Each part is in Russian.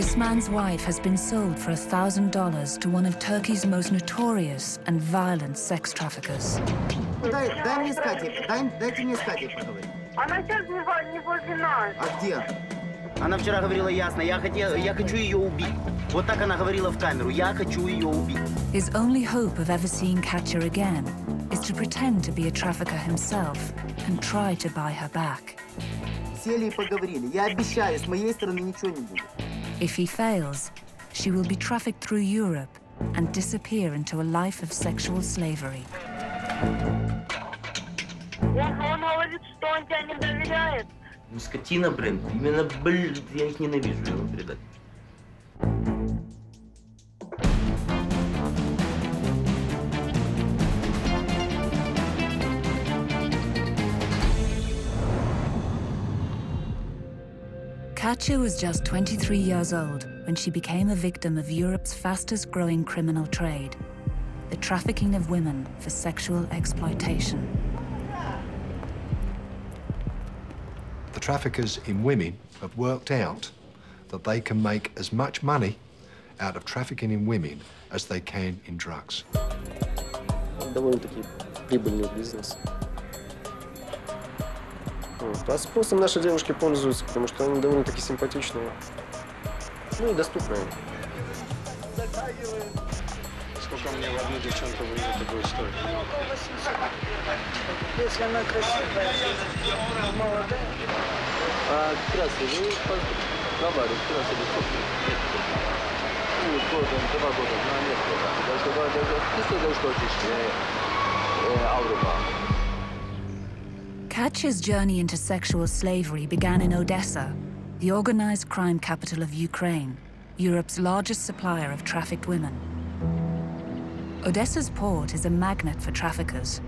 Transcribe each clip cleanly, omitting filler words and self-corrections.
This man's wife has been sold for $1,000 to one of Turkey's most notorious and violent sex traffickers. Дай мне с Катей, дайте мне с Катей поговорить. Она сейчас не возле нас. А где? Она вчера говорила ясно, я хочу ее убить. Вот так она говорила в камеру, я хочу ее убить. His only hope of ever seeing Katya again is to pretend to be a trafficker himself and try to buy her back. Сели и поговорили. Я обещаю, с моей стороны ничего не будет. If he fails, she will be trafficked through Europe and disappear into a life of sexual slavery. Он говорит, что он тебя не доверяет. Ну, скотина, блин. Именно, блин, я их ненавижу, я вам передать. Katya was just 23 years old when she became a victim of Europe's fastest-growing criminal trade, the trafficking of women for sexual exploitation. The traffickers in women have worked out that they can make as much money out of trafficking in women as they can in drugs. Довольно-таки прибыльный бизнес. А спросом наши девушки пользуются, потому что они довольно-таки симпатичные, ну и доступные. Сколько мне в одну девчонку выйдет, это будет стоить? Если она красивая, молодая. А красивый, добавили, красивый, сколько? 2 года, на место. Даже 2 тысячи Аврупа. Katya's journey into sexual slavery began in Odessa, the organized crime capital of Ukraine, Europe's largest supplier of trafficked women. Odessa's port is a magnet for traffickers.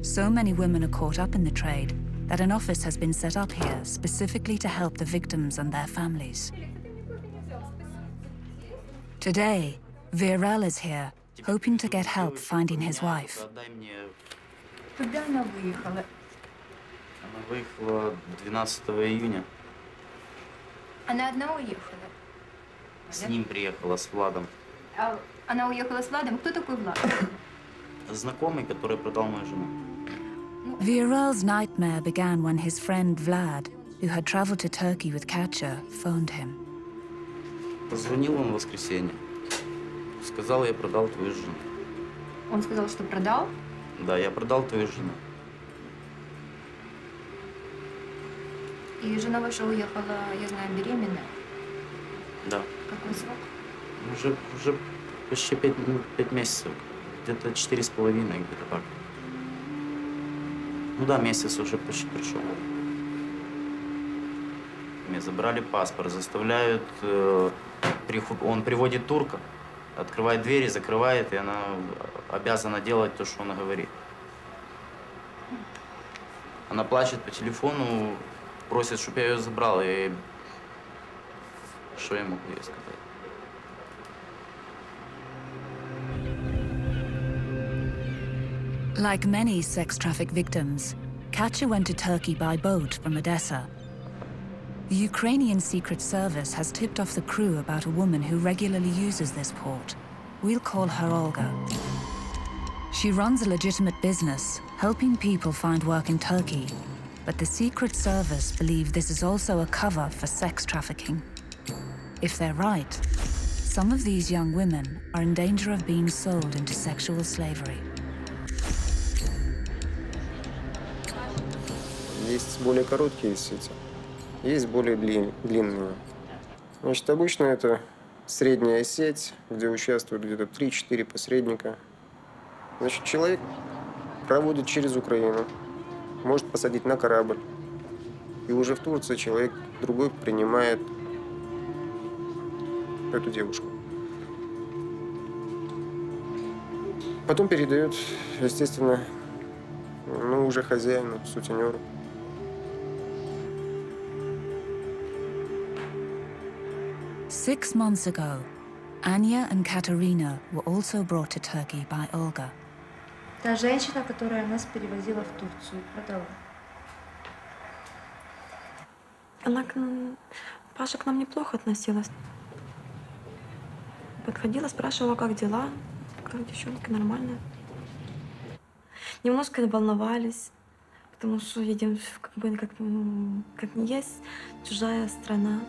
So many women are caught up in the trade that an office has been set up here specifically to help the victims and their families. Today, Virel is here, hoping to get help finding his wife. Она выехала 12 июня. Она одна уехала? С ним приехала, с Владом. А она уехала с Владом? Кто такой Влад? Знакомый, который продал мою жену. Virel's nightmare began when his friend Vlad, who had traveled to Turkey with Katya, phoned him. Позвонил он в воскресенье. Сказал, я продал твою жену. Он сказал, что продал? Да, я продал твою жену. И жена ваша уехала, я знаю, беременная? Да. Какой срок? Уже почти 5 месяцев. Где-то 4,5, где-то так. Ну да, месяц уже почти пришел. Мне забрали паспорт, заставляют... Он приводит турка, открывает двери, закрывает, и она обязана делать то, что она говорит. Она плачет по телефону. Просит, чтобы я ее забрал, и что я могу ей сказать? Like many sex traffic victims, Katya went to Turkey by boat from Odessa. The Ukrainian Secret Service has tipped off the crew about a woman who regularly uses this port. We'll call her Olga. She runs a legitimate business, helping people find work in Turkey. But the Secret Service believe this is also a cover for sex trafficking. If they're right, some of these young women are in danger of being sold into sexual slavery. Есть более короткие сети, есть более длинные. Значит, обычно это средняя сеть, где участвуют где-то 3-4 посредника. Значит, человек проводит через Украину. Может посадить на корабль. И уже в Турции человек другой принимает эту девушку. Потом передает, естественно, ну, уже хозяину, сутенеру. Six months ago, Anya and Katerina were also brought to Turkey by Olga. Та женщина, которая нас перевозила в Турцию, продала. Она, Паша, к нам неплохо относилась. подходила, спрашивала, как дела. Как девчонки, нормально. Немножко волновались, потому что едем как не есть, чужая страна.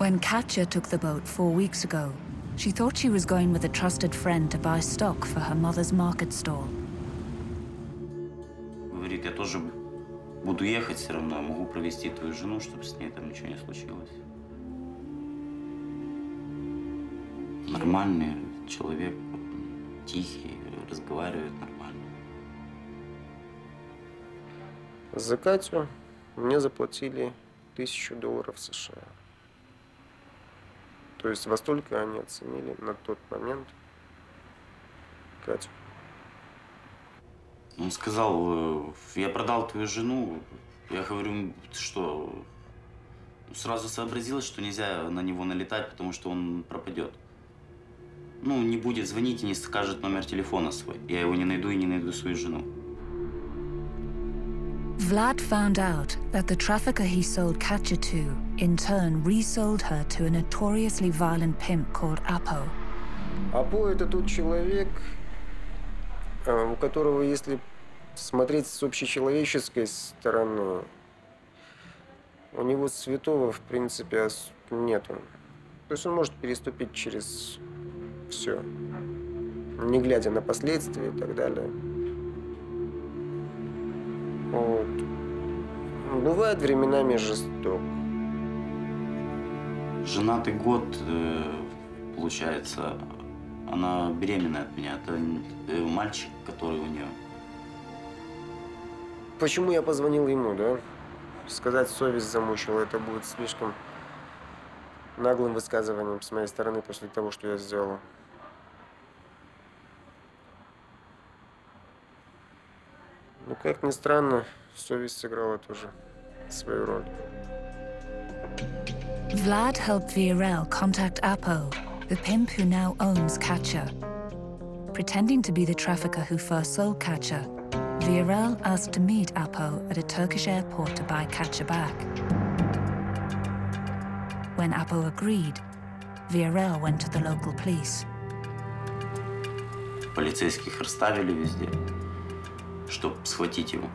When Katya took the boat 4 weeks ago, she thought she was going with a trusted friend to buy stock for her mother's market stall. Говорит, я тоже буду ехать все равно, могу провести твою жену, чтобы с ней там ничего не случилось. Нормальный человек, тихий, разговаривает нормально. За Катю мне заплатили $1000 США. То есть во столько они оценили на тот момент Катю. Он сказал, я продал твою жену. Я говорю, ты что? Сразу сообразилось, что нельзя на него налетать, потому что он пропадет. Ну, не будет звонить и не скажет номер телефона свой. Я его не найду и не найду свою жену. Vlad found out that the trafficker he sold Katya to, in turn, resold her to a notoriously violent pimp called Apo. Apo – это тот человек, у которого, если смотреть с общечеловеческой стороны, у него святого, в принципе, нету. То есть он может переступить через все, не глядя на последствия и так далее. Вот. Бывает временами жесток. Женатый год, получается, она беременна от меня. Это мальчик, который у нее. Почему я позвонил ему, да? Сказать, совесть замучила, это будет слишком наглым высказыванием с моей стороны после того, что я сделала. Ну, как ни странно, совесть сыграла тоже свою роль. Vlad helped VRL contact Apo, the pimp who now owns Katya. Pretending to be the trafficker who first sold Katya, VRL asked to meet Apo at a Turkish airport to buy Katya back. When Apo agreed, VRL went to the local police. Полицейских расставили везде, чтобы схватить его.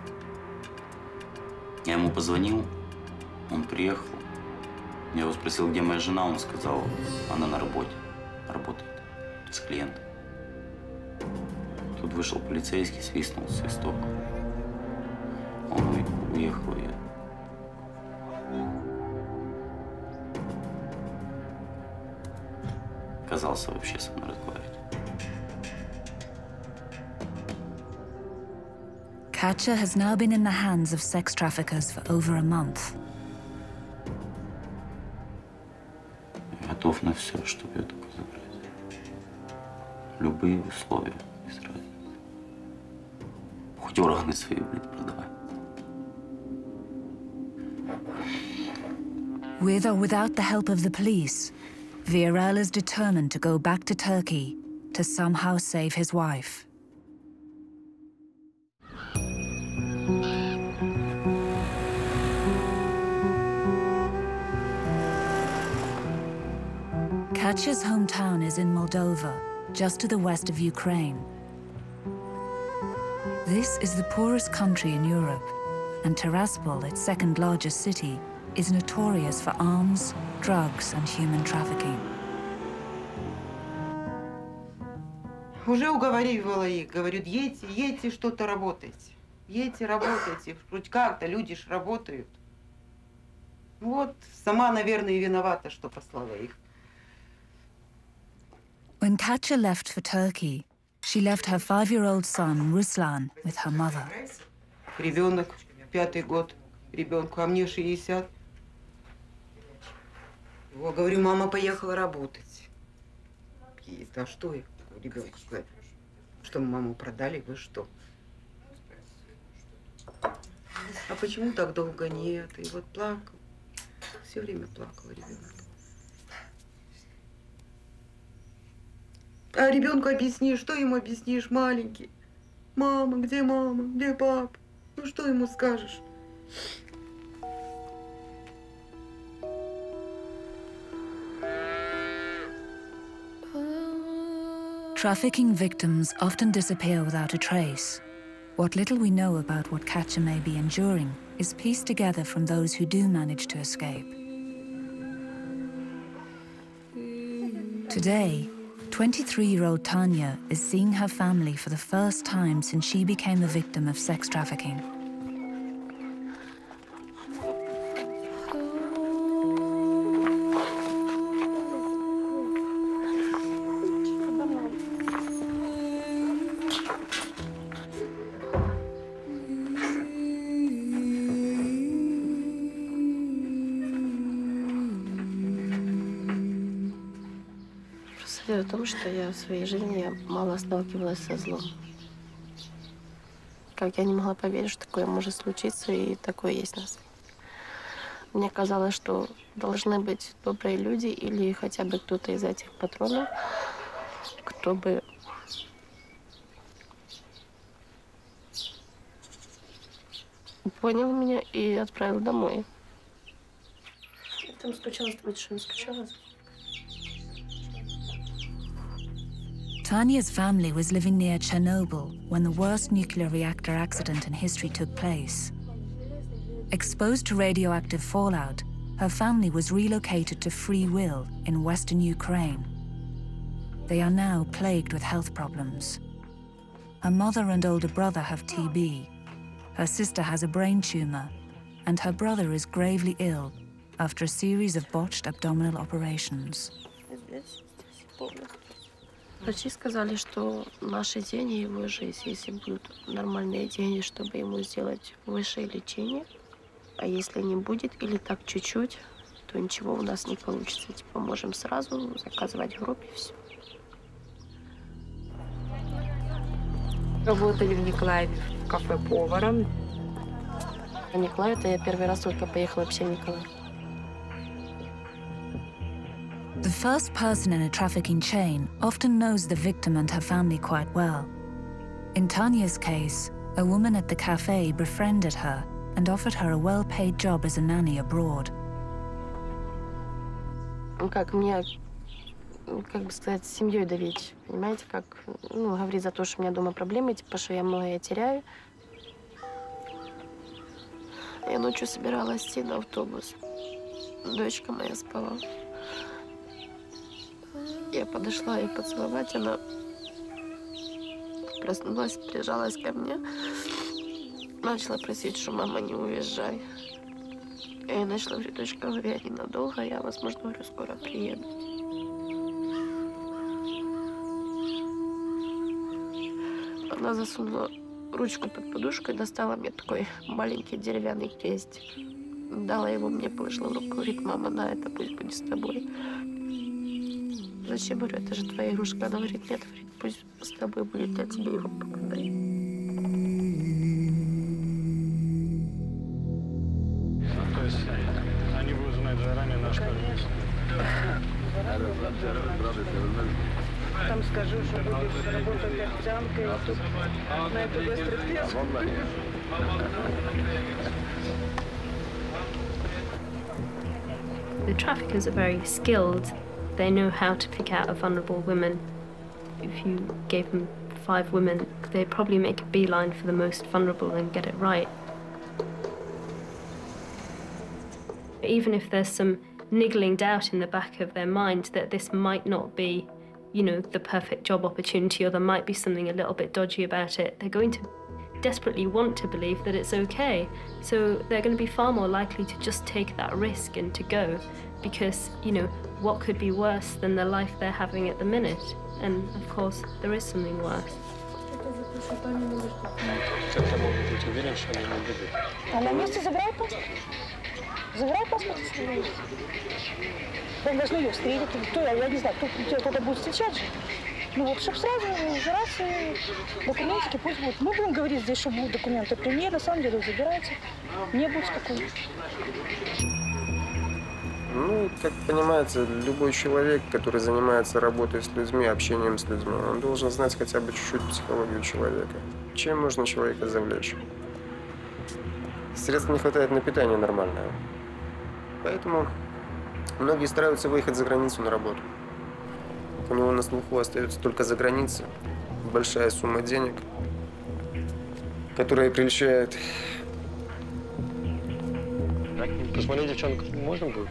Я ему позвонил, он приехал. Я его спросил, где моя жена, он сказал, она на работе, работает с клиентом. Тут вышел полицейский, свистнул свисток. Он уехал, я. Оказался вообще со мной разговаривать. Katya has now been in the hands of sex traffickers for over a month. Готов на все, чтобы ее только забрать. Любые условия, без разницы. Хоть органы свои, блядь, продавай. With or without the help of the police, VRL is determined to go back to Turkey to somehow save his wife. Katya's hometown is in Moldova, just to the west of Ukraine. This is the poorest country in Europe, and Tiraspol, its second largest city, is notorious for arms, drugs, and human trafficking. Уже уговаривала их, говорю, едьте что-то работайте. Едьте, работайте, хоть как-то, люди ж работают. Вот, сама, наверное, и виновата, что послала их. When Katya left for Turkey, she left her 5-year-old son, Ruslan, with her mother. Ребенок, 5-й год, ребенку, а мне 60. Я говорю, мама поехала работать. А что я ребенку сказать? Что, маму продали, вы что? А почему так долго нет? И вот плакал, все время плакал ребенок. А ребенку объяснишь, что ему объяснишь, маленький? Мама, где папа? Ну что ему скажешь? Trafficking victims often disappear without a trace. What little we know about what Katja may be enduring is pieced together from those who do manage to escape. Today, 23-year-old Tanya is seeing her family for the first time since she became a victim of sex trafficking. Дело в том, что я в своей жизни мало сталкивалась со злом. Как я не могла поверить, что такое может случиться, и такое есть у нас. Мне казалось, что должны быть добрые люди или хотя бы кто-то из этих патронов, кто бы понял меня и отправил домой. Я там скучалась, ты что, не скучалась? Tanya's family was living near Chernobyl when the worst nuclear reactor accident in history took place. Exposed to radioactive fallout, her family was relocated to Free Will in western Ukraine. They are now plagued with health problems. Her mother and older brother have TB, her sister has a brain tumor, and her brother is gravely ill after a series of botched abdominal operations. Врачи сказали, что наши деньги и его жизнь, если будут нормальные деньги, чтобы ему сделать высшее лечение, а если не будет или так чуть-чуть, то ничего у нас не получится. Типа можем сразу заказывать гроб и все. Работали в Николаеве в кафе поваром. В Николаев я первый раз только поехала вообще в Николаев. The first person in a trafficking chain often knows the victim and her family quite well. In Tanya's case, a woman at the cafe befriended her and offered her a well-paid job as a nanny abroad. Как мне, как бы сказать, семьей давить, понимаете, как, ну, говорить за то, что у меня дома проблемы, типа, что я многое теряю. Я ночью собиралась идти на автобус. Дочка моя спала. Я подошла ее поцеловать, она проснулась, прижалась ко мне, начала просить, что мама, не уезжай. Я начала говорить, дочка, говорю, я ненадолго, я, возможно, говорю, скоро приеду. Она засунула ручку под подушку и достала мне такой маленький деревянный крестик. Дала его мне, положила в руку, говорит, мама, на это пусть будет с тобой. Зачем, говорю, это же твоя игрушка. Она говорит, нет, говорит, пусть с тобой будет, я тебе его покупаю. То есть они будут знать заранее наш коллектив? Там скажу, что будешь работать официанткой, а тут на эту быстрый песк. The traffickers are very skilled. They know how to pick out a vulnerable woman. If you gave them 5 women, they'd probably make a beeline for the most vulnerable and get it right. Even if there's some niggling doubt in the back of their mind that this might not be, you know, the perfect job opportunity, or there might be something a little bit dodgy about it, they're going to desperately want to believe that it's okay. So they're going to be far more likely to just take that risk and to go, because, you know, what could be worse than the life they're having at the minute? And of course, there is something worse. Ну вот, чтобы сразу, раз, и документики пусть будут. Мы будем говорить здесь, что будут документы при ней, на самом деле забирайте. Не будет такой. Ну, как понимаете, любой человек, который занимается работой с людьми, общением с людьми, он должен знать хотя бы чуть-чуть психологию человека. Чем можно человека завлечь? средств не хватает на питание нормальное. Поэтому многие стараются выехать за границу на работу. У него на слуху остается только за границей большая сумма денег, которая прельщает. Посмотри, девчонка, можно будет?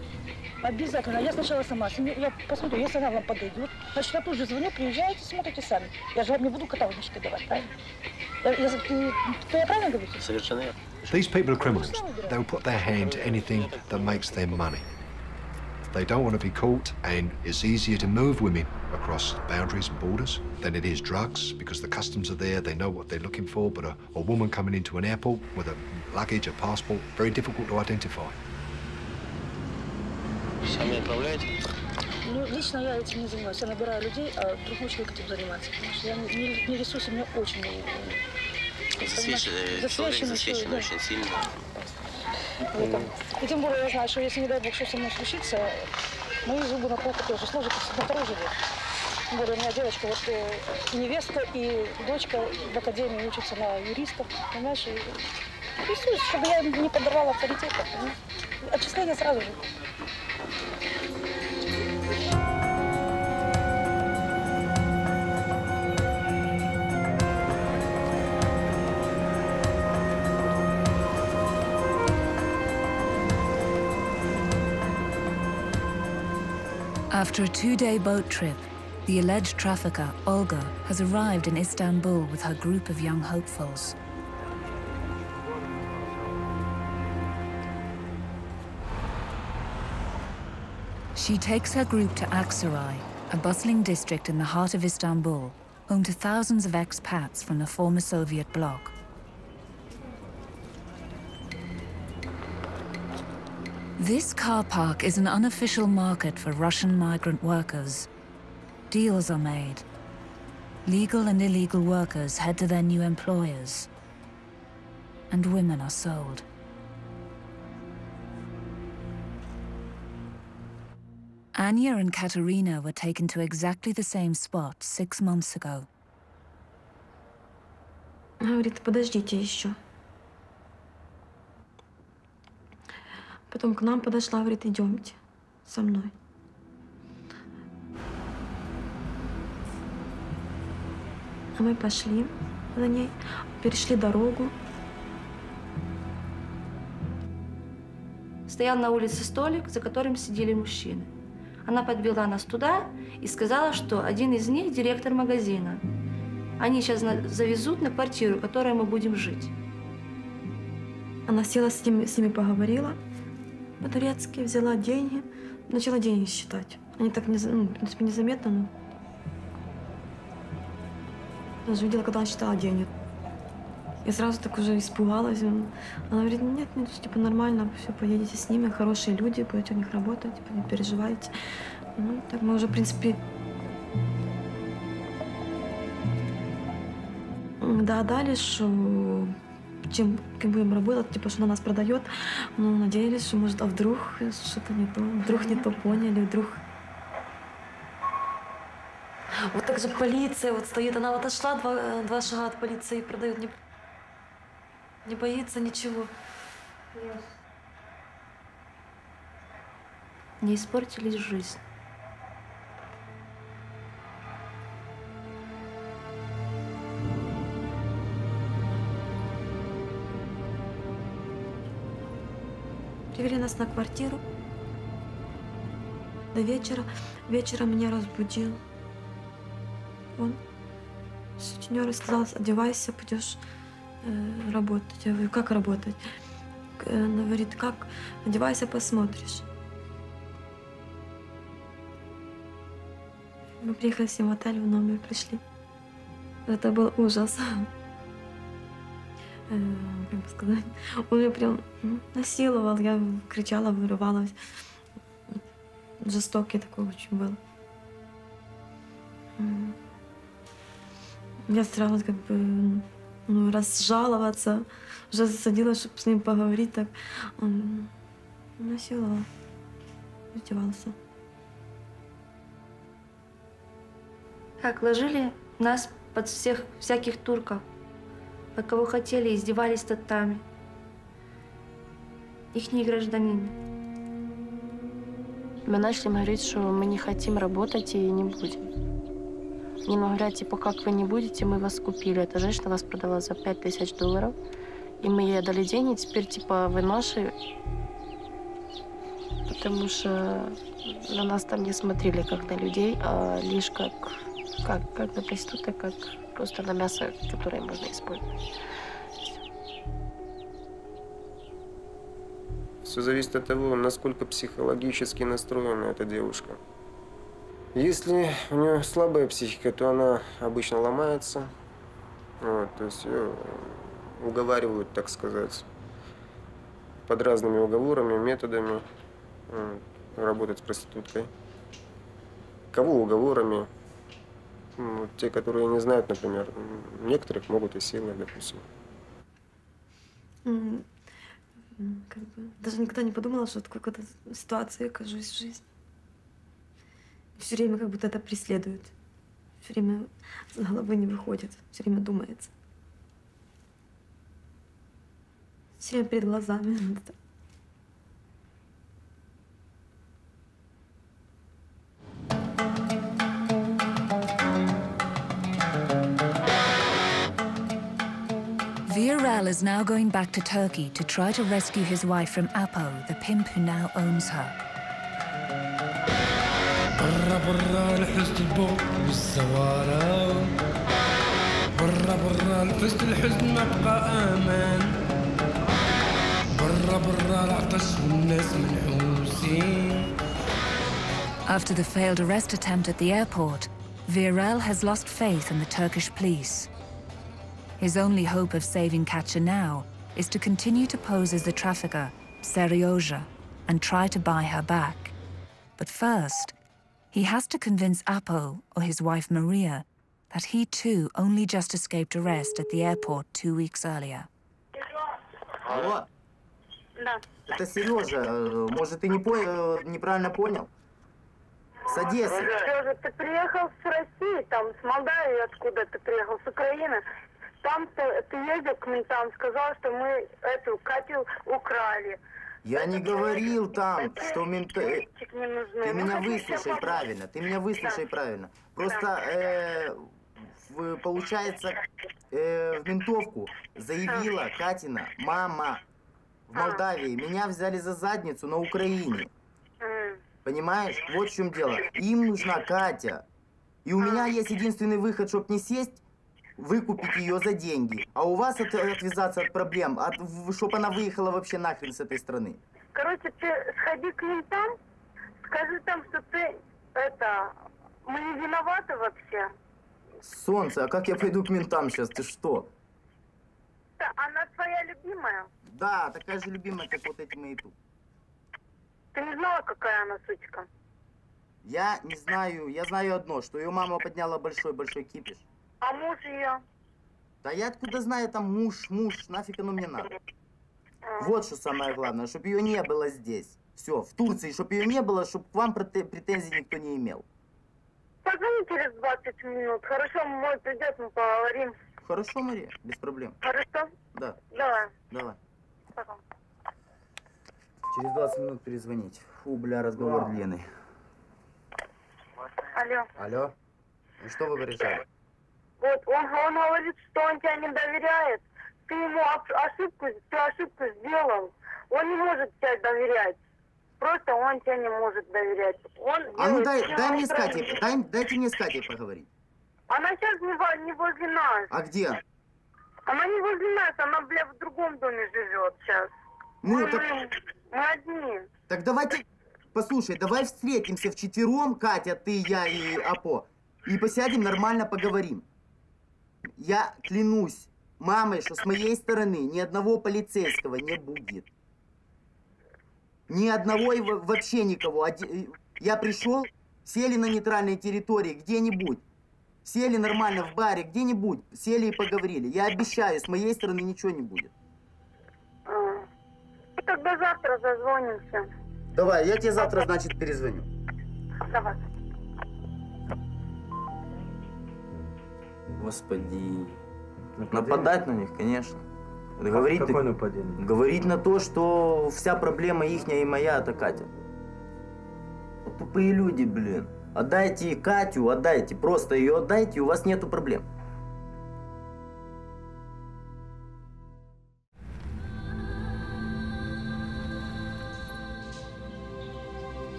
Обязательно. Я сначала сама. Я посмотрю, если она вам подойдет. Значит, я позже звоню, приезжаете, смотрите сами. Я же вам не буду каталогнички давать, правильно? Я правильно говорю? Совершенно верно. These people are criminals. They'll put their hand to anything that makes them money. They don't want to be caught, and it's easier to move women across boundaries and borders than it is drugs, because the customs are there, they know what they're looking for, but a woman coming into an airport with a luggage, a passport, very difficult to identify. Сами отправляете? Ну, лично я этим не занимаюсь. Я набираю людей, а другому человеку этим заниматься. Потому что я не ресурсы, мне очень засвечен очень сильно. И тем более я знаю, что если, не дай бог, что со мной случится, мои зубы на полку тоже сложатся, на второй живет. Тем более у меня девочка, вот невестка и дочка в академии учатся на юристов, понимаешь? И все, чтобы я не подорвала авторитета. Отчисление сразу же. After a two-day boat trip, the alleged trafficker, Olga, has arrived in Istanbul with her group of young hopefuls. She takes her group to Aksaray, a bustling district in the heart of Istanbul, home to thousands of expats from the former Soviet bloc. This car park is an unofficial market for Russian migrant workers. Deals are made. Legal and illegal workers head to their new employers. And women are sold. Anya and Katerina were taken to exactly the same spot 6 months ago. Говорит, подождите еще. Потом к нам подошла, говорит, идемте со мной. А мы пошли за ней, перешли дорогу. Стоял на улице столик, за которым сидели мужчины. Она подвела нас туда и сказала, что один из них директор магазина. Они сейчас завезут на квартиру, в которой мы будем жить. Она села с ними поговорила. По-турецки взяла деньги, начала деньги считать. Они так, в принципе, незаметно, но... Я же видела, когда она считала деньги. Я сразу так уже испугалась. Она говорит, нет, нет, типа, нормально, все, поедете с ними, хорошие люди, будете у них работать, типа, не переживайте. Ну, так мы уже, в принципе... Догадались, что... Чем будем работать, типа, что она нас продает, но надеялись, что, может, а вдруг что-то не то, вдруг не то поняли, вдруг. Вот так же полиция вот стоит, она вот отошла два шага от полиции и продает, не боится ничего. Не испортились жизнь. Привели нас на квартиру. До вечера. Вечером меня разбудил. Он, сутенер, сказал, одевайся, пойдешь работать. Я говорю, как работать? Она говорит, как? Одевайся, посмотришь. Мы приехали с ним в отель, в номер пришли. Это был ужас. Как бы сказать, он меня прям насиловал, я кричала, вырывалась. Жестокий такой очень был. Я старалась как бы разжаловаться, уже засадилась, чтобы с ним поговорить, так он насиловал, издевался. Так, ложили нас под всяких турков. От кого хотели, издевались над нами. ихний гражданин. Мы начали говорить, что мы не хотим работать и не будем. Они нам говорят, типа, как вы не будете, мы вас купили. Эта женщина вас продала за $5000, и мы ей отдали деньги, теперь, типа, вы наши. Потому что на нас там не смотрели как на людей, а лишь как на проституток, как просто на мясо, которое можно использовать. Все зависит от того, насколько психологически настроена эта девушка. Если у нее слабая психика, то она обычно ломается. Вот, то есть ее уговаривают, так сказать, под разными уговорами, методами. Работать с проституткой. Кого уговорами? Ну, те, которые не знают, например. Некоторых могут и силой, допустим. Как бы, даже никогда не подумала, что в какой-то ситуации я окажусь в жизни. Все время как будто это преследует. Все время с головы не выходит. Все время думается. Все время перед глазами. Viral is now going back to Turkey to try to rescue his wife from Apo, the pimp who now owns her. After the failed arrest attempt at the airport, Viral has lost faith in the Turkish police. His only hope of saving Katya now is to continue to pose as the trafficker, Seryoja, and try to buy her back. But first, he has to convince Apo, or his wife Maria, that he too only just escaped arrest at the airport 2 weeks earlier. Алло. Да. Это Серёжа. Может, ты неправильно понял? С Одессы. Серёжа, ты приехал с России, там, с Молдавии, откуда ты приехал, с Украины. Там ты ездил к ментам, сказал, что мы эту Катю украли. Я не говорил там, что менты... Ты меня выслушай правильно, ты меня выслушай правильно. Просто, получается, в ментовку заявила Катина мама в Молдавии. Меня взяли за задницу на Украине. Понимаешь? Вот в чем дело. Им нужна Катя. И у меня есть единственный выход, чтобы не сесть, выкупить ее за деньги. А у вас отвязаться от проблем, чтобы она выехала вообще нахрен с этой страны. Короче, ты сходи к ним там, скажи там, что ты, мы не виноваты вообще. Солнце, а как я пойду к ментам сейчас, ты что? Да, она твоя любимая? Да, такая же любимая, как вот эти мои тут. Ты не знала, какая она сучка? Я не знаю, я знаю одно, что ее мама подняла большой-большой кипиш. А муж ее? Да я откуда знаю, там муж, нафиг оно мне надо. Вот что самое главное, чтобы ее не было здесь. Все, в Турции, чтобы ее не было, чтобы к вам претензий никто не имел. Позвони через 20 минут. Хорошо, мой придет, мы поговорим. Хорошо, Мария, без проблем. Хорошо? Да. Давай. Давай. Пока. Через 20 минут перезвонить. Фу, бля, разговор длинный. Алло. Алло. Ну что вы решали? Вот, он говорит, что он тебя не доверяет. Ты ему ошибку сделал. Он не может тебя доверять. Просто он тебя не может доверять. Он а ну дай мне с Катей, дайте мне с Катей поговорить. Она сейчас не возле нас. А где? Она не возле нас, она, бля, в другом доме живет сейчас. Ну, мы одни. Так давайте, послушай, давай встретимся вчетвером, Катя, ты, я и Апо. И посядем, нормально поговорим. Я клянусь мамой, что с моей стороны ни одного полицейского не будет. Ни одного и вообще никого. Я пришел, сели на нейтральной территории где-нибудь. Сели нормально в баре где-нибудь. Сели и поговорили. Я обещаю, с моей стороны ничего не будет. Ну, тогда завтра зазвонимся. Давай, я тебе завтра, значит, перезвоню. Давай. Господи. Нападать на них, конечно. Говорит, какое нападение? Говорит на то, что вся проблема ихняя и моя, это Катя. Тупые люди, блин. Отдайте Катю, отдайте, просто ее отдайте, у вас нету проблем.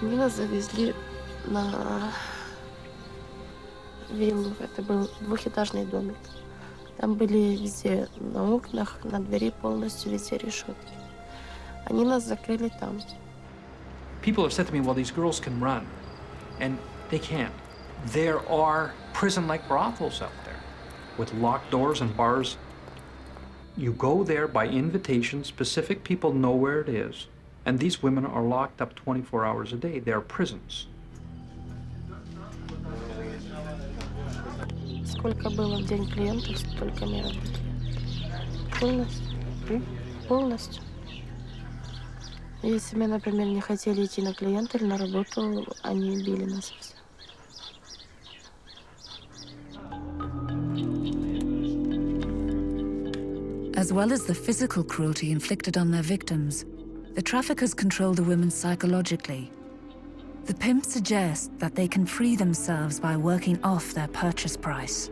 Меня завезли на виллу, это был двухэтажный домик. Там были везде на окнах, на двери полностью везде решетки. Они нас закрыли там. People have said to me, well, these girls can run, and they can't. There are prison-like brothels out there with locked doors and bars. You go there by invitation, specific people know where it is. And these women are locked up 24 hours a day. They are prisons. Сколько было в день клиентов, столько мы работали. Полностью. Полностью. Если мы, например, не хотели идти на клиента или на работу, они били нас все. As well as the physical cruelty inflicted on their victims, the traffickers control the women psychologically. The pimps suggest that they can free themselves by working off their purchase price.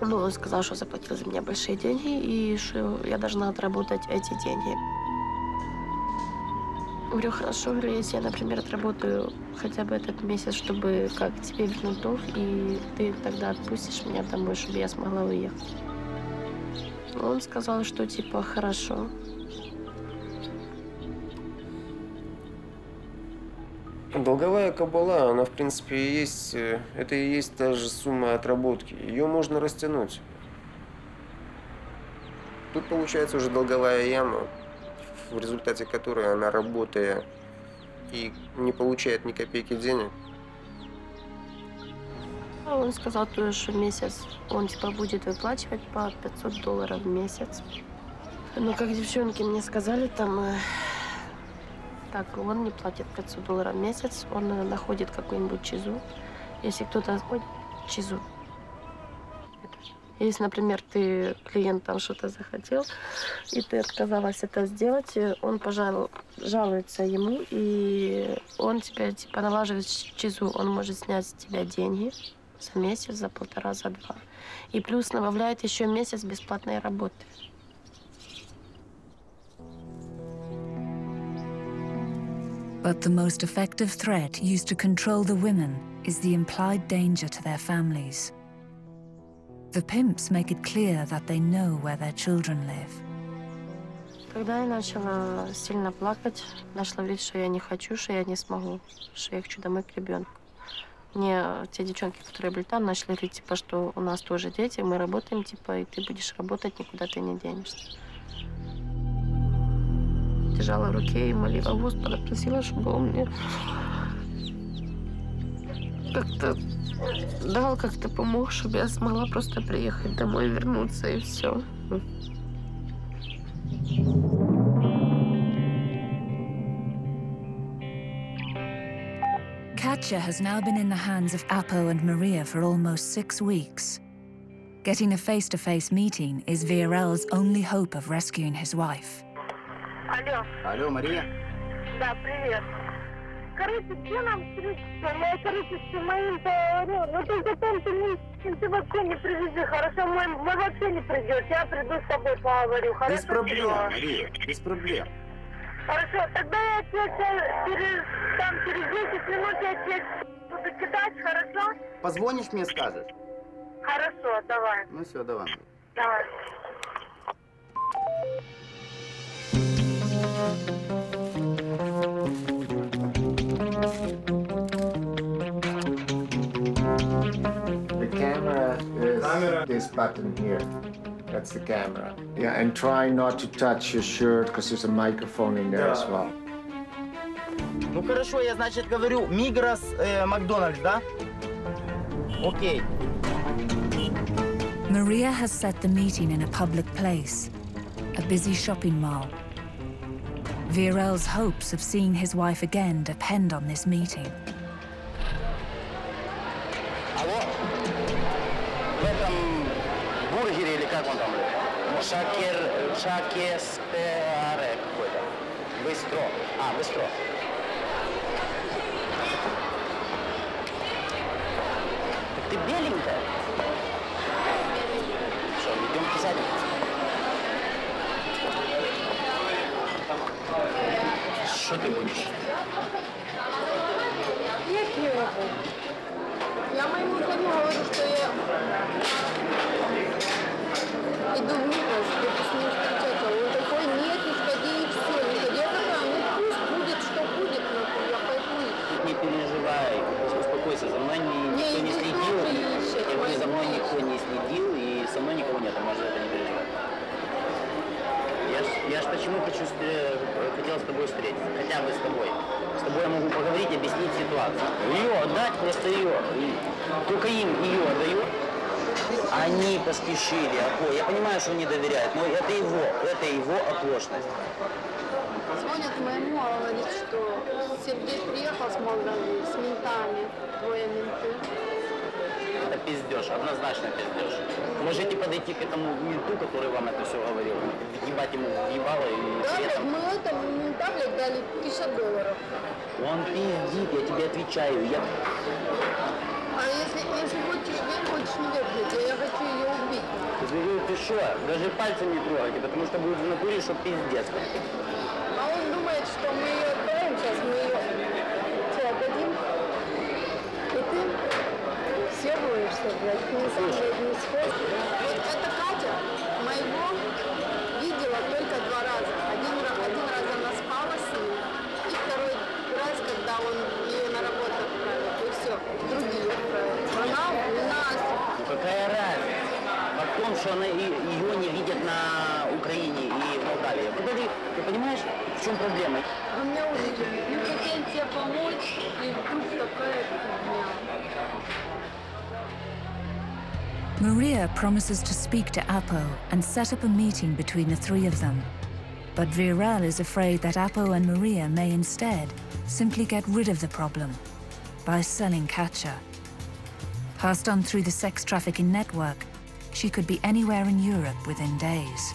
Он сказал, что заплатил за меня большие деньги и что я должна отработать эти деньги. Говорю, хорошо, если я, например, отработаю хотя бы этот месяц, чтобы как тебе вернуть долг, и ты тогда отпустишь меня домой, чтобы я смогла уехать. Он сказал, что типа хорошо. Долговая кабала, она в принципе и есть, это и есть та же сумма отработки. Ее можно растянуть. Тут получается уже долговая яма, в результате которой она, работая и не получает ни копейки денег. Он сказал, что месяц он типа будет выплачивать по $500 в месяц. Но как девчонки мне сказали, там... Так, он не платит $500 в месяц, он находит какую-нибудь чизу. Если кто-то находит чизу. Если, например, ты клиентам что-то захотел, и ты отказалась это сделать, он жалуется ему, и он тебя типа налаживает чизу. Он может снять с тебя деньги за месяц, за полтора, за два. И плюс добавляет еще месяц бесплатной работы. But the most effective threat used to control the women is the implied danger to their families. The pimps make it clear that they know where their children live. Когда я начала сильно плакать, начала говорить, что я не хочу, что я не смогу, что я хочу домой к ребенку. Мне те девчонки, которые были там, начали говорить, типа, что у нас тоже дети, мы работаем, типа, и ты будешь работать, никуда ты не денешься. Держала в руке и молила Господа, просила, чтобы он мне как-то дал, как-то помог, чтобы я смогла просто приехать домой, вернуться и все. Katya has now been in the hands of Apo and Maria for almost 6 weeks. Getting a face-to-face meeting is VRL's only hope of rescuing his wife. Алло. Алло, Мария. Да, привет. Короче, где нам встретиться? Я, короче, с моим-то... Ну, только там ты вообще не привези, хорошо? Мой вообще не придет. Я приду с тобой поговорю, хорошо? Без проблем, Мария, без проблем. Хорошо, тогда я тебя через 10 минут я тебя буду кидать, хорошо? Позвонишь мне, скажешь? Хорошо, давай. Ну все, давай. Давай. The camera is this button here. That's the camera. Yeah, and try not to touch your shirt, because there's a microphone in there as well. Ну хорошо, я, значит, говорю Мигрос, Макдональдс, да? Окей. Maria has set the meeting in a public place, a busy shopping mall. VRL's hopes of seeing his wife again depend on this meeting. Шакеспере какой-то. Быстро. А, быстро. Так ты беленькая. Что, идем к заднице. Что ты будешь? Я Кира буду. Я моему парню говорю, что я иду в Микрос, чтобы с ним встречаться. Он такой, нет, не сходи, и все. Я такая, ну пусть будет, что будет, но я пойду. Не переживай, успокойся, за мной никто не следил. И за мной никто не следил, и со мной никого нет, можно это не переживать. Я ж почему хотел с тобой встретиться, хотя бы с тобой. С тобой я могу поговорить, объяснить ситуацию. Ее отдать, просто ее. Только им ее отдают. Они поспешили. Я понимаю, что не доверяют, но это его оплошность. Звонят моему, а говорит, что Сергей приехал с Молдавии, с ментами, двое менты. Это пиздеж, однозначно пиздеж. Можете подойти к этому менту, который вам это все говорил, ебать ему ебало и да, светом. Мы этому менту дали $50. Он пиздит, я тебе отвечаю, я... А если хочешь верь, хочешь не верь, я хочу ее убить. Ты говорил, ты что, даже пальцем не трогайте, потому что будет в натуре, что пиздец. А он думает, что мы ее отправим, сейчас мы ее тебе отдадим. И ты... Все боишься, блядь, не сходит. Вот эта Катя моего видела только 2 раза. Один раз она спала с ним, и 2-й раз, когда он ее на работу отправил, и все, другие отправили. Она у нас. Ну какая разница? В том, что она ее не видит на Украине и в Молдавии. Ты понимаешь, в чем проблема? У меня уже, ну хотели тебе помочь, и вдруг такая фигня. Maria promises to speak to Apo and set up a meeting between the three of them. But Viral is afraid that Apo and Maria may instead simply get rid of the problem by selling Katja. Passed on through the sex trafficking network, she could be anywhere in Europe within days.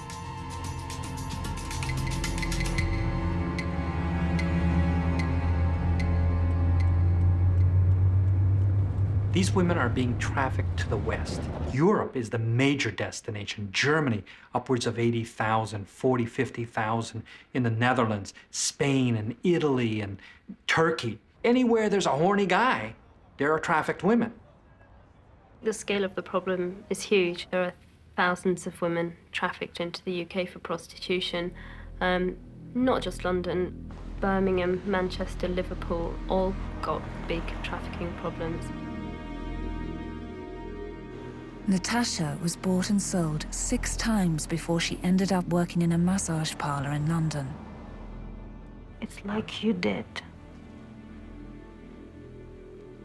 These women are being trafficked to the West. Europe is the major destination. Germany, upwards of 80,000, 40, 50,000 in the Netherlands, Spain and Italy and Turkey. Anywhere there's a horny guy, there are trafficked women. The scale of the problem is huge. There are thousands of women trafficked into the UK for prostitution. Not just London, Birmingham, Manchester, Liverpool, all got big trafficking problems. Natasha was bought and sold 6 times before she ended up working in a massage parlor in London. It's like you did.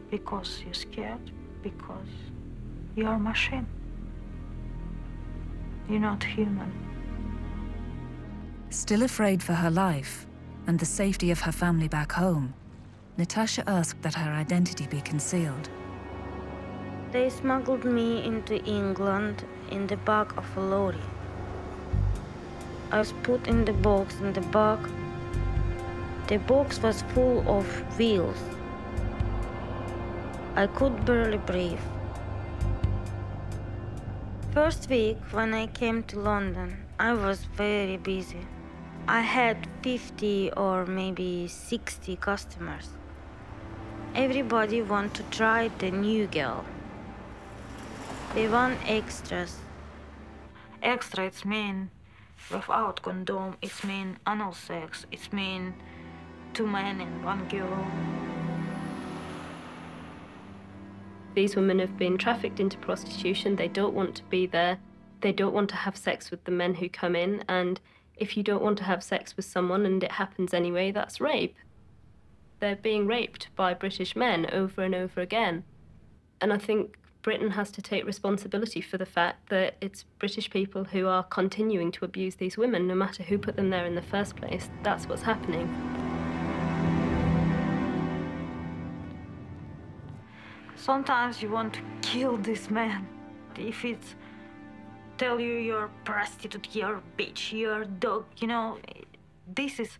Because you're scared, because you're a machine. You're not human. Still afraid for her life and the safety of her family back home, Natasha asked that her identity be concealed. They smuggled me into England in the back of a lorry. I was put in the box in the back. The box was full of wheels. I could barely breathe. First week when I came to London, I was very busy. I had 50 or maybe 60 customers. Everybody wanted to try the new girl. They want extras. Extra, it's mean without condom, it's mean anal sex, it's mean 2 men and 1 girl. These women have been trafficked into prostitution. They don't want to be there. They don't want to have sex with the men who come in. And if you don't want to have sex with someone and it happens anyway, that's rape. They're being raped by British men over and over again. And I think Britain has to take responsibility for the fact that it's British people who are continuing to abuse these women, no matter who put them there in the first place. That's what's happening. Sometimes you want to kill this man. If it's tell you you're prostitute, you're bitch, you're dog, you know, this is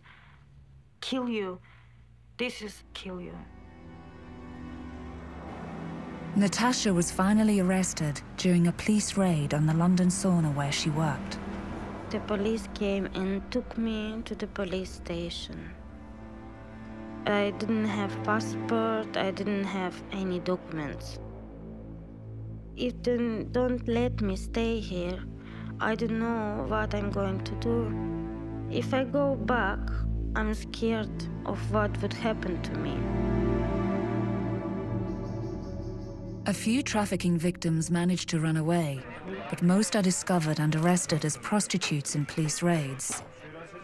kill you. This is kill you. Natasha was finally arrested during a police raid on the London sauna where she worked. The police came and took me to the police station. I didn't have passport, I didn't have any documents. If they don't let me stay here, I don't know what I'm going to do. If I go back, I'm scared of what would happen to me. A few trafficking victims managed to run away, but most are discovered and arrested as prostitutes in police raids.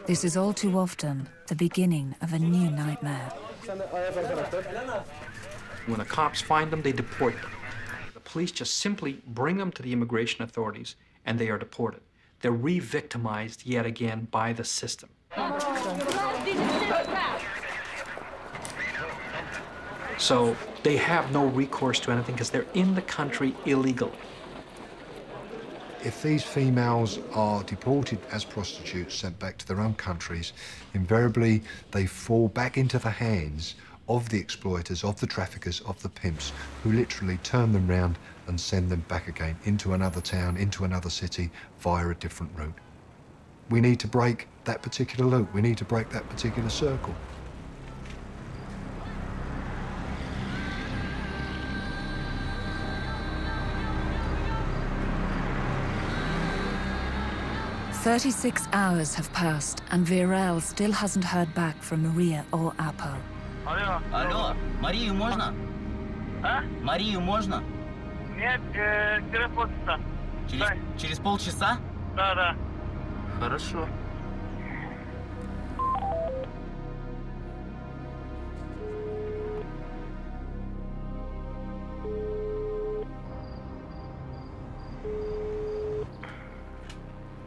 This is all too often the beginning of a new nightmare. When the cops find them, they deport them. The police just simply bring them to the immigration authorities and they are deported. They're re-victimized yet again by the system. So they have no recourse to anything because they're in the country illegally. If these females are deported as prostitutes, sent back to their own countries, invariably they fall back into the hands of the exploiters, of the traffickers, of the pimps, who literally turn them round and send them back again into another town, into another city, via a different route. We need to break that particular loop. We need to break that particular circle. "36 hours have passed, and Virel still hasn't heard back from Maria or Apo. Алло. Алло. Марию можно? А? Марию можно? Нет, через полчаса. Через полчаса? Да, да. Хорошо.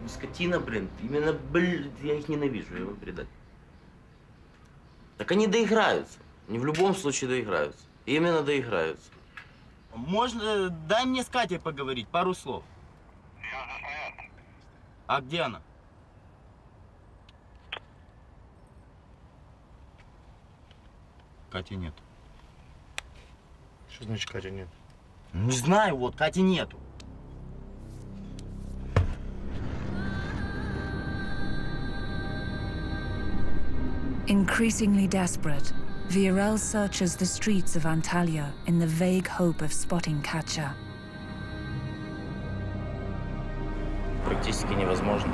Скотина, блин, именно, блин, я их ненавижу, я его предатель. Так они доиграются. Они в любом случае доиграются. Именно доиграются. Можно, дай мне с Катей поговорить, пару слов. Я уже занят. А где она? Кати нет. Что значит Кати нет? Не знаю, вот, Кати нету. Increasingly desperate, Virel searches the streets of Antalya in the vague hope of spotting Katya. Практически невозможно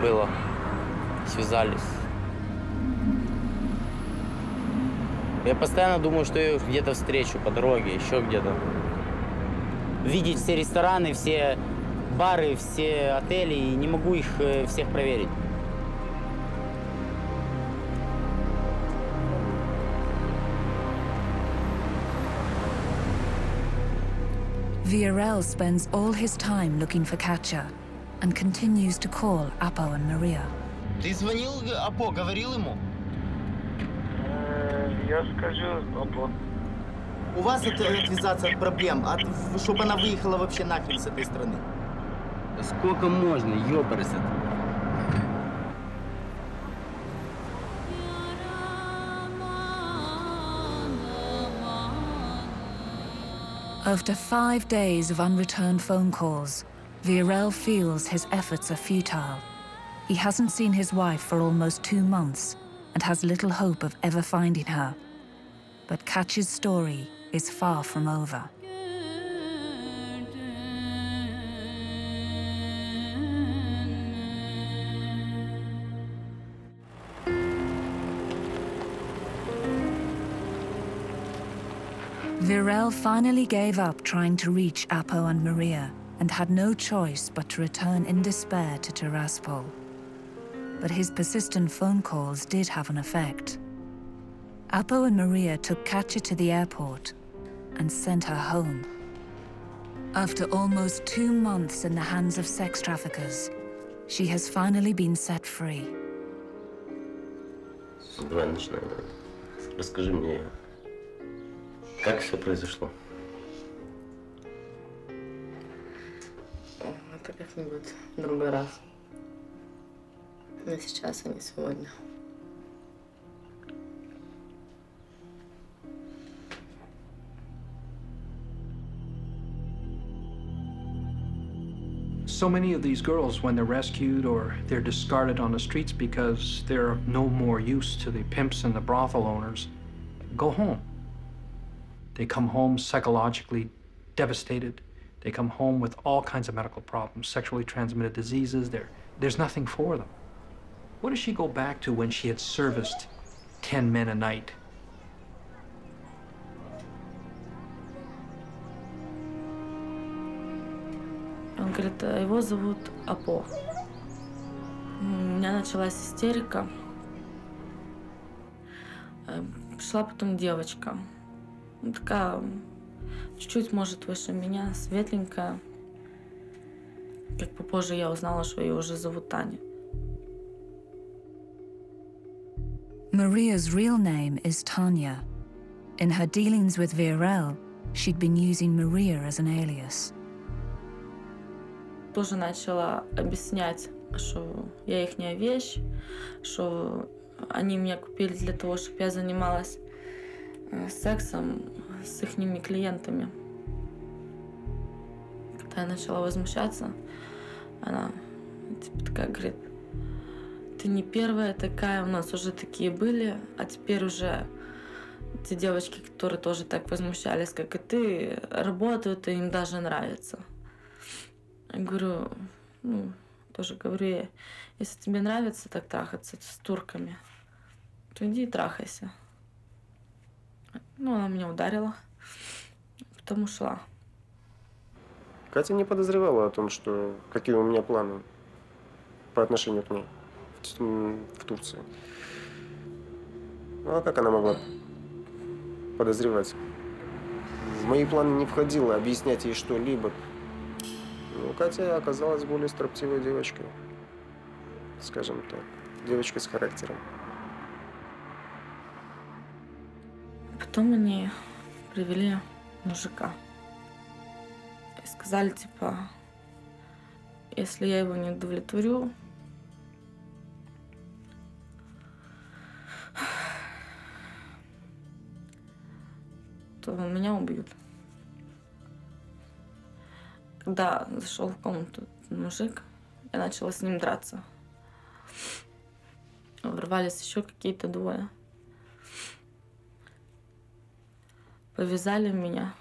было. Связались. Я постоянно думаю, что я где-то встречу по дороге, еще где-то. Видеть все рестораны, все бары, все отели, и не могу их всех проверить. Virel spends all his time looking for Katya and continues to call Apo and Maria. Ты звонил Апо, говорил ему? Я скажу Апо. У вас это отвязаться от проблем, чтобы она выехала вообще нахрен с этой страны. Сколько можно, ёпарасит. After 5 days of unreturned phone calls, Virel feels his efforts are futile. He hasn't seen his wife for almost 2 months and has little hope of ever finding her. But Katya's story is far from over. Virel finally gave up trying to reach Apo and Maria and had no choice but to return in despair to Tiraspol. But his persistent phone calls did have an effect. Apo and Maria took Katya to the airport and sent her home. After almost 2 months in the hands of sex traffickers, she has finally been set free. Расскажи мне. Как все произошло? как-нибудь в другой раз. Но сейчас, а не сегодня. So many of these girls, when they're rescued or they're discarded on the streets because they're of no more use to the pimps and the brothel owners, go home. They come home psychologically devastated. They come home with all kinds of medical problems, sexually transmitted diseases. There's nothing for them. What does she go back to when she had serviced 10 men a night? Он говорит, его зовут Апо. У меня началась истерика. Пришла потом девочка. Такая, чуть-чуть, может, выше меня, светленькая. Как попозже я узнала, что ее уже зовут Таня. Maria's real name is Tanya. In her dealings with VRL, she'd been using Maria as an alias. Тоже начала объяснять, что я ихняя вещь, что они меня купили для того, чтобы я занималась сексом с ихними клиентами. Когда я начала возмущаться, она типа такая говорит, ты не первая такая, у нас уже такие были, а теперь уже те девочки, которые тоже так возмущались, как и ты, работают, и им даже нравится. Я говорю, ну, тоже говорю, если тебе нравится так трахаться с турками, то иди и трахайся. Ну, она меня ударила, потом ушла. Катя не подозревала о том, что какие у меня планы по отношению к ней в Турции. Ну, а как она могла подозревать? В мои планы не входило объяснять ей что-либо. Ну, Катя оказалась более строптивой девочкой, скажем так, девочкой с характером. Потом они привели мужика и сказали, типа, если я его не удовлетворю, то меня убьют. Когда зашел в комнату мужик, я начала с ним драться. Ворвались еще какие-то двое. Повязали меня.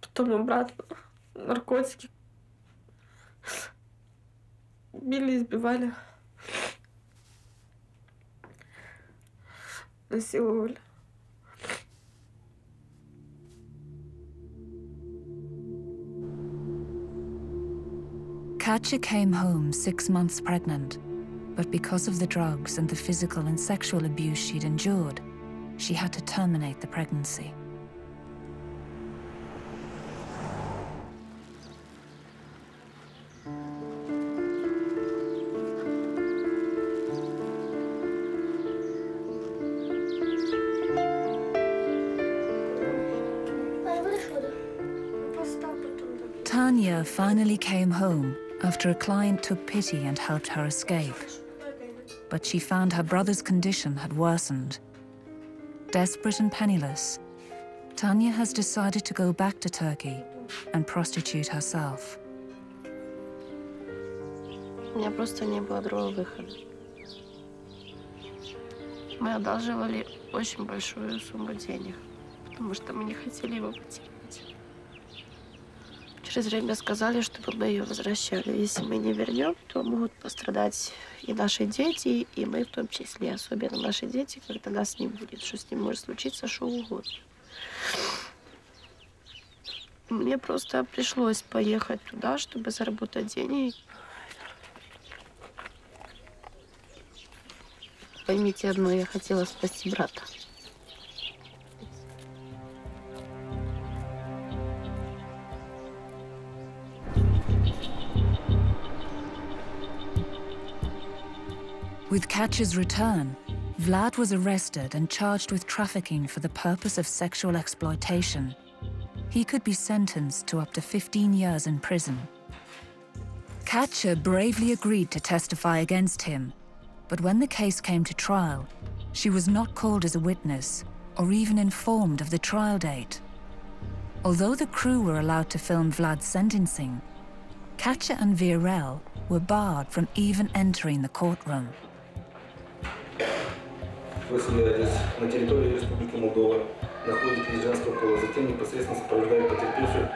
Потом обратно наркотики. Били, избивали. Насиловали. Katya came home 6 months pregnant, but because of the drugs and the physical and sexual abuse she'd endured, she had to terminate the pregnancy. Tanya finally came home after a client took pity and helped her escape. But she found her brother's condition had worsened. Desperate and penniless, Tanya has decided to go back to Turkey and prostitute herself. У меня просто не было другого выхода. Мы одалживали очень большую сумму денег, потому что мы не хотели его потерять. Через время сказали, чтобы мы ее возвращали. Если мы не вернем, то могут пострадать и наши дети, и мы в том числе, особенно наши дети, когда нас не будет. Что с ним может случиться, что угодно. Мне просто пришлось поехать туда, чтобы заработать денег. Поймите одно, я хотела спасти брата. With Katya's return, Vlad was arrested and charged with trafficking for the purpose of sexual exploitation. He could be sentenced to up to 15 years in prison. Katya bravely agreed to testify against him, but when the case came to trial, she was not called as a witness or even informed of the trial date. Although the crew were allowed to film Vlad's sentencing, Katya and Virel were barred from even entering the courtroom. Высадились на территории Республики Молдова, находят Лежанского пола, затем непосредственно сопровождают потерпевших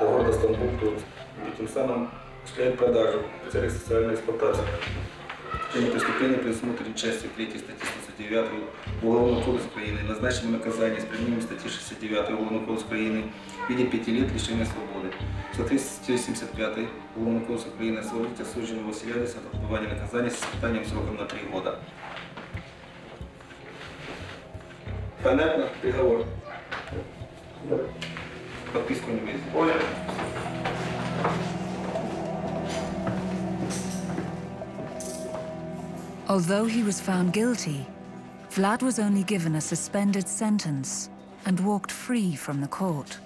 до города Стамбул, и тем самым осуществляют продажу в целях социальной эксплуатации. В течение преступления предусмотрены частью 3 статьи 109 Уголовного кодекса Украины, назначенным наказанием с применением статьи 69 Уголовного кодекса Украины в виде 5 лет лишения свободы. В соответствии с 75 Уголовного кодекса Украины освободить осужденного Василиадиса от отбывания наказания с испытанием сроком на 3 года. Понятно? Приговор. Подписку не имеете. Понял? Although he was found guilty, Vlad was only given a suspended sentence and walked free from the court.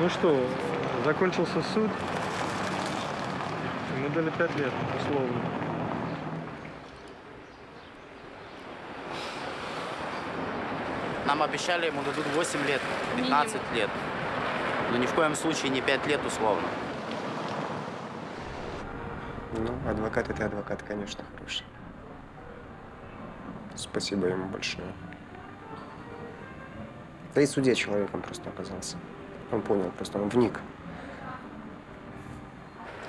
Ну что, закончился суд. Ему дали 5 лет, условно. Нам обещали, ему дадут 8 лет, 15 лет. Но ни в коем случае не 5 лет условно. Ну, адвокат — это адвокат, конечно, хороший. Спасибо ему большое. Да и судья человеком просто оказался. Он понял, просто он вник.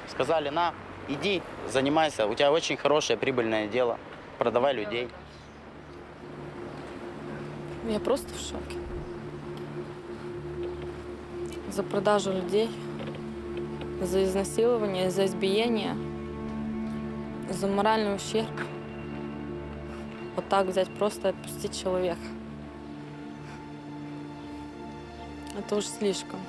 Сказали, на, иди, занимайся. У тебя очень хорошее прибыльное дело. Продавай людей. Я просто в шоке. За продажу людей, за изнасилование, за избиение, за моральный ущерб. Вот так взять, просто отпустить человека. Это уж слишком.